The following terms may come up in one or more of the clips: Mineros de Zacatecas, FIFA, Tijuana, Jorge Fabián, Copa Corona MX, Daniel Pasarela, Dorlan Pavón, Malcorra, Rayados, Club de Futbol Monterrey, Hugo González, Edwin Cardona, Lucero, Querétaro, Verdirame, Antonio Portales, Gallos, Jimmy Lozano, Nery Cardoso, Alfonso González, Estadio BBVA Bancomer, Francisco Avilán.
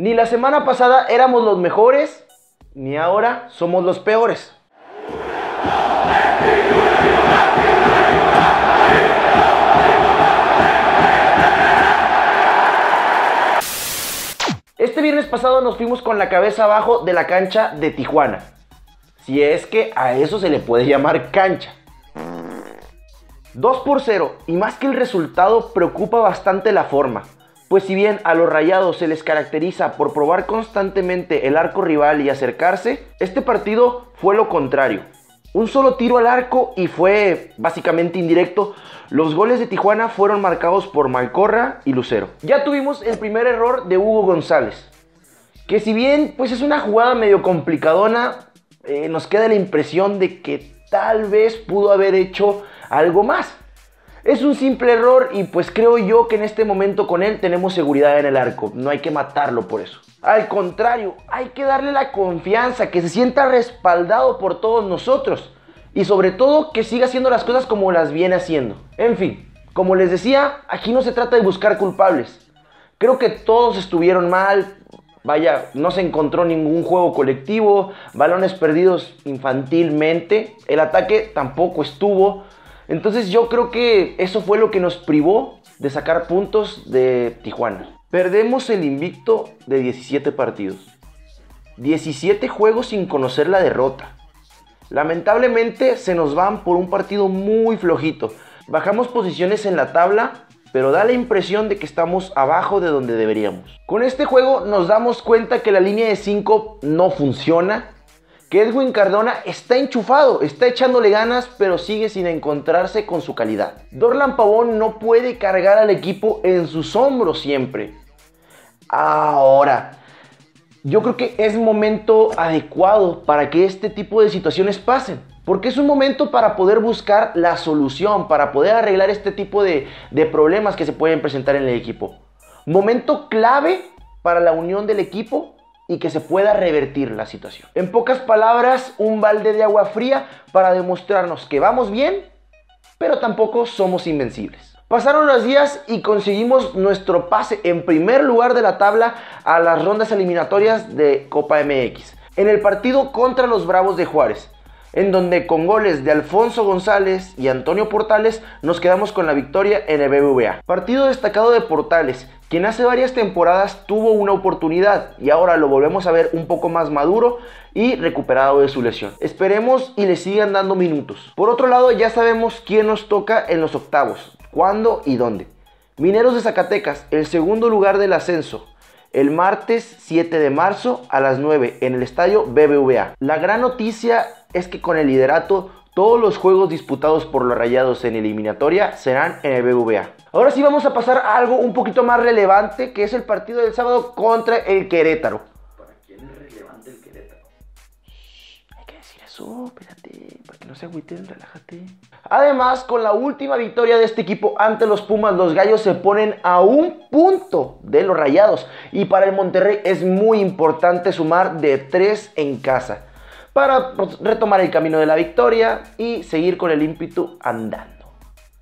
Ni la semana pasada éramos los mejores, ni ahora somos los peores. Este viernes pasado nos fuimos con la cabeza abajo de la cancha de Tijuana. Si es que a eso se le puede llamar cancha. 2-0, y más que el resultado preocupa bastante la forma. Pues si bien a los Rayados se les caracteriza por probar constantemente el arco rival y acercarse, este partido fue lo contrario. Un solo tiro al arco y fue básicamente indirecto. Los goles de Tijuana fueron marcados por Malcorra y Lucero. Ya tuvimos el primer error de Hugo González, que si bien pues es una jugada medio complicadona, nos queda la impresión de que tal vez pudo haber hecho algo más. Es un simple error y pues creo yo que en este momento con él tenemos seguridad en el arco. No hay que matarlo por eso. Al contrario, hay que darle la confianza, que se sienta respaldado por todos nosotros. Y sobre todo que siga haciendo las cosas como las viene haciendo. En fin, como les decía, aquí no se trata de buscar culpables. Creo que todos estuvieron mal. Vaya, no se encontró ningún juego colectivo. Balones perdidos infantilmente. El ataque tampoco estuvo. Entonces yo creo que eso fue lo que nos privó de sacar puntos de Tijuana. Perdemos el invicto de 17 partidos. 17 juegos sin conocer la derrota. Lamentablemente se nos van por un partido muy flojito. Bajamos posiciones en la tabla, pero da la impresión de que estamos abajo de donde deberíamos. Con este juego nos damos cuenta que la línea de 5 no funciona. Que Edwin Cardona está enchufado, está echándole ganas, pero sigue sin encontrarse con su calidad. Dorlan Pavón no puede cargar al equipo en sus hombros siempre. Ahora, yo creo que es momento adecuado para que este tipo de situaciones pasen. Porque es un momento para poder buscar la solución, para poder arreglar este tipo de problemas que se pueden presentar en el equipo. Momento clave para la unión del equipo y que se pueda revertir la situación. En pocas palabras, un balde de agua fría para demostrarnos que vamos bien, pero tampoco somos invencibles. Pasaron los días y conseguimos nuestro pase en primer lugar de la tabla a las rondas eliminatorias de Copa MX, en el partido contra los Bravos de Juárez, en donde con goles de Alfonso González y Antonio Portales nos quedamos con la victoria en el BBVA. Partido destacado de Portales, quien hace varias temporadas tuvo una oportunidad y ahora lo volvemos a ver un poco más maduro y recuperado de su lesión. Esperemos y le sigan dando minutos. Por otro lado, ya sabemos quién nos toca en los octavos, cuándo y dónde. Mineros de Zacatecas, el segundo lugar del ascenso, el martes 7 de marzo a las 9 en el Estadio BBVA. La gran noticia es que con el liderato, todos los juegos disputados por los Rayados en eliminatoria serán en el BBVA. Ahora sí vamos a pasar a algo un poquito más relevante, que es el partido del sábado contra el Querétaro. ¿Para quién es relevante el Querétaro? Hay que decir eso, espérate, para que no se agüiten, relájate. Además, con la última victoria de este equipo ante los Pumas, los Gallos se ponen a un punto de los Rayados. Y para el Monterrey es muy importante sumar de 3 en casa, para retomar el camino de la victoria y seguir con el ímpetu andando.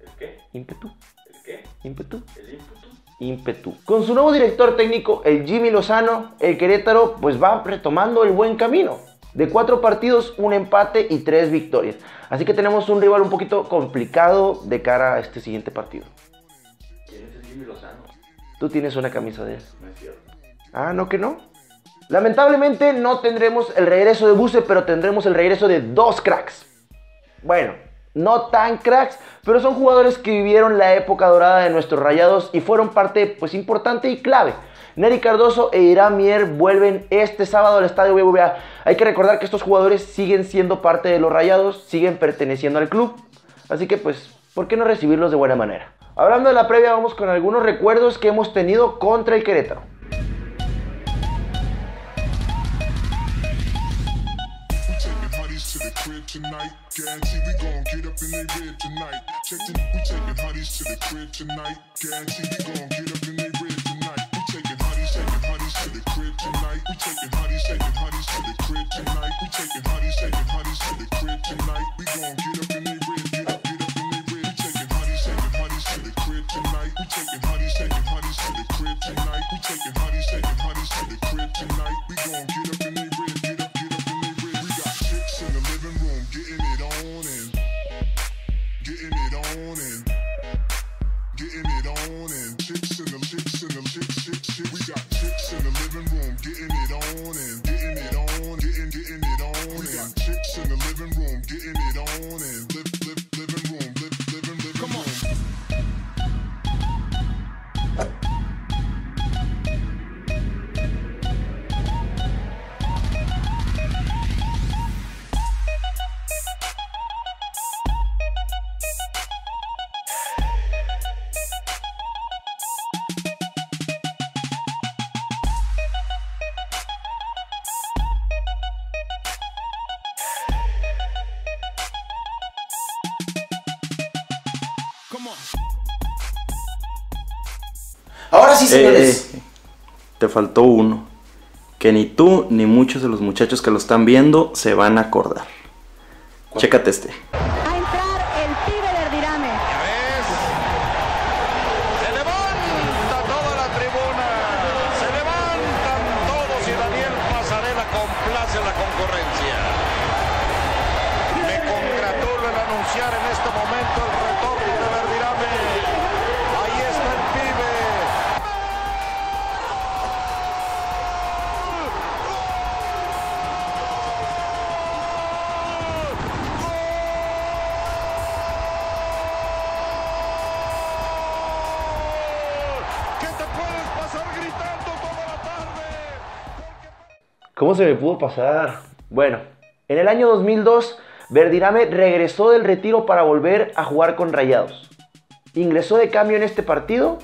¿El qué? ¿Ímpetu? ¿El qué? ¿Ímpetu? ¿El ímpetu? Ímpetu. Con su nuevo director técnico, el Jimmy Lozano, el Querétaro pues va retomando el buen camino. De 4 partidos, un empate y 3 victorias. Así que tenemos un rival un poquito complicado de cara a este siguiente partido. ¿Quién es el Jimmy Lozano? Tú tienes una camisa de él. No es cierto. Ah, ¿no que no? Lamentablemente no tendremos el regreso de Buse, pero tendremos el regreso de 2 cracks. Bueno, no tan cracks, pero son jugadores que vivieron la época dorada de nuestros Rayados y fueron parte pues importante y clave. Nery Cardoso e Iramier vuelven este sábado al Estadio BBVA. Hay que recordar que estos jugadores siguen siendo parte de los Rayados, siguen perteneciendo al club. Así que pues, ¿por qué no recibirlos de buena manera? Hablando de la previa, vamos con algunos recuerdos que hemos tenido contra el Querétaro. Ahora sí, señores. Te faltó uno. Que ni tú ni muchos de los muchachos que lo están viendo se van a acordar. ¿Cuál? Chécate este. Va a entrar el pibe Verdirame. Ya ves. Se levanta toda la tribuna. Se levantan todos y Daniel Pasarela complace la concurrencia. Me congratulo en anunciar en este momento el retorno de Verdirame. Ahí está el pibe. ¿Cómo se me pudo pasar? Bueno, en el año 2002, Verdirame regresó del retiro para volver a jugar con Rayados. Ingresó de cambio en este partido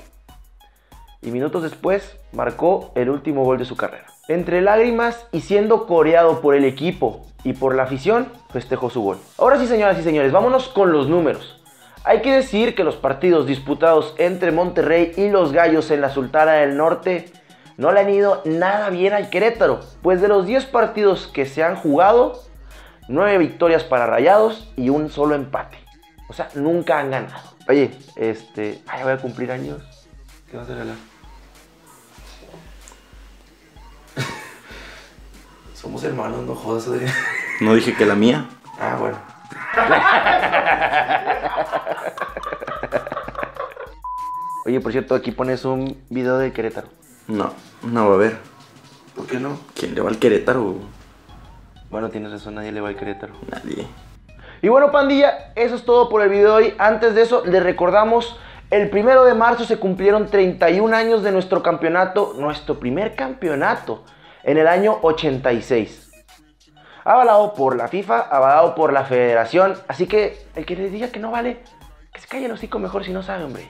y minutos después marcó el último gol de su carrera. Entre lágrimas y siendo coreado por el equipo y por la afición, festejó su gol. Ahora sí, señoras y señores, vámonos con los números. Hay que decir que los partidos disputados entre Monterrey y los Gallos en la Sultana del Norte no le han ido nada bien al Querétaro, pues de los 10 partidos que se han jugado, 9 victorias para Rayados y un solo empate. O sea, nunca han ganado. Oye, ay, voy a cumplir años. ¿Qué vas a regalar? Somos hermanos, no jodas, Adrián. No dije que la mía. Ah, bueno. Oye, por cierto, aquí pones un video de Querétaro. No, no va a haber. ¿Por qué no? ¿Quién le va al Querétaro? Bueno, tienes razón, nadie le va al Querétaro. Nadie. Y bueno, pandilla, eso es todo por el video de hoy. Antes de eso, les recordamos, el 1 de marzo se cumplieron 31 años de nuestro campeonato, nuestro primer campeonato, en el año 86. Avalado por la FIFA, avalado por la Federación, así que el que les diga que no vale, que se calle el hocico mejor si no sabe, hombre.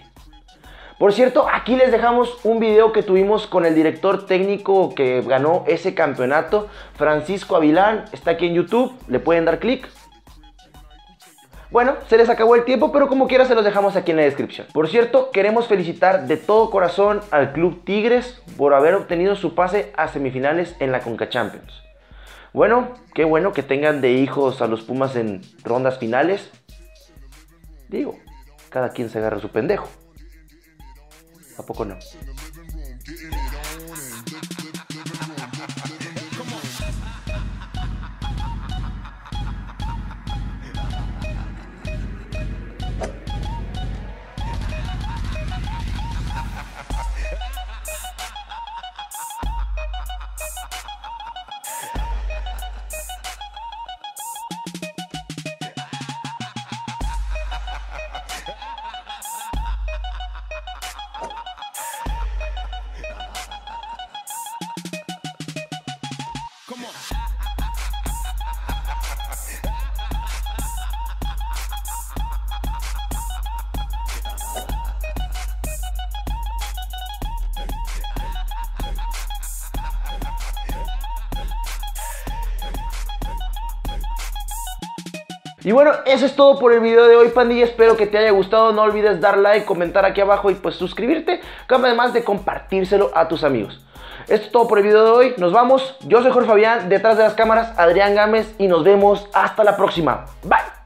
Por cierto, aquí les dejamos un video que tuvimos con el director técnico que ganó ese campeonato, Francisco Avilán, está aquí en YouTube, le pueden dar clic. Bueno, se les acabó el tiempo, pero como quiera se los dejamos aquí en la descripción. Por cierto, queremos felicitar de todo corazón al Club Tigres por haber obtenido su pase a semifinales en la Conca Champions. Bueno, qué bueno que tengan de hijos a los Pumas en rondas finales. Digo, cada quien se agarra su pendejo. ¿A poco no? Y bueno, eso es todo por el video de hoy, pandilla. Espero que te haya gustado. No olvides dar like, comentar aquí abajo y pues suscribirte. Además de compartírselo a tus amigos. Esto es todo por el video de hoy. Nos vamos. Yo soy Jorge Fabián. Detrás de las cámaras, Adrián Gámez. Y nos vemos hasta la próxima. Bye.